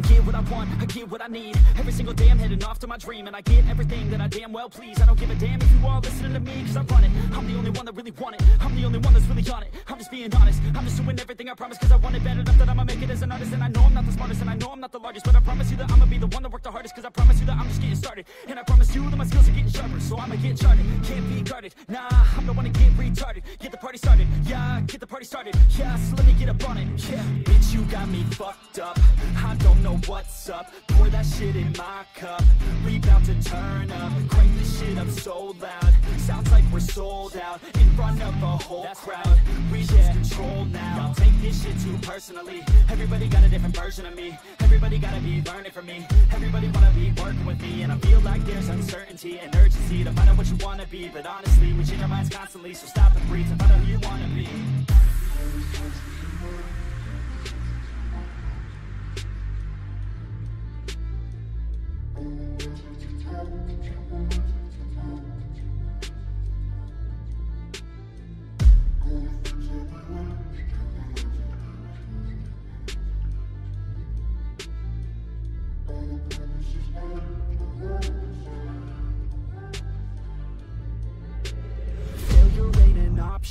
don't get what I want, I get what I need. Every single day I'm heading off to my dream, and I get everything that I damn well please. I don't give a damn if you all listening to me, cause I run it. I'm the only one that really want it, I'm the only one that's really on it. I'm just being honest, I'm just doing everything I promise, cause I want it bad enough that I'ma make it as an artist. And I know I'm not the smartest, and I know I'm not the largest, but I promise you that I'ma be the one that worked the hardest, cause I promise you that I'm just getting started. And I promise you that my skills are getting sharper, so I'ma get charted. Can't be guarded, nah, I'm the one to get retarded. Get the party started, yeah, get the party started. Yeah, so let me get up on it, yeah. Bitch, you got me fucked up, I don't know what's up. Pour that shit in my cup, we bout to turn up. Crank this shit up so loud, sounds like we're sold out. In front of a whole crowd, we just control now. Y'all take this shit too personally, everybody got a different version of me. Everybody gotta be learning from me, everybody wanna be working with me. And I feel like there's uncertainty and urgency to find out what you wanna be. But honestly, we change our minds constantly, so stop and breathe to find out who you wanna be.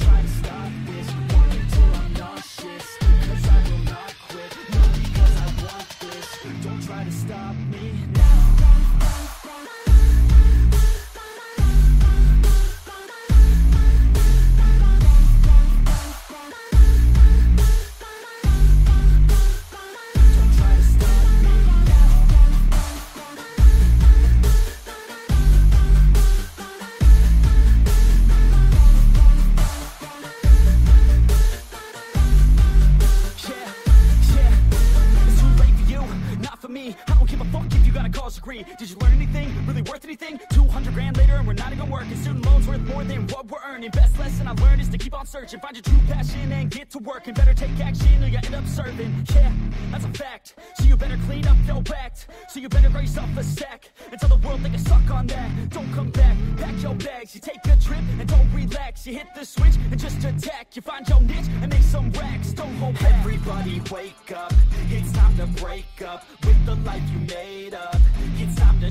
try to stop this, work until I'm nauseous. Cause I will not quit, no, because I want this. Don't try to stop me now. Did you learn anything? Really worth anything? 200 grand later and we're not even working. Student loans worth more than what we're earning. Best lesson I've learned is to keep on searching. Find your true passion and get to work. And better take action or you end up serving. Yeah, that's a fact. So you better clean up your act. So you better grow yourself a sack. And tell the world they can suck on that. Don't come back. Pack your bags. You take a trip and don't relax. You hit the switch and just attack. You find your niche and make some racks. Don't hold back. Everybody wake up. It's time to break up with the life you made up. It's time to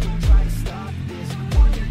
Don't try to stop this, work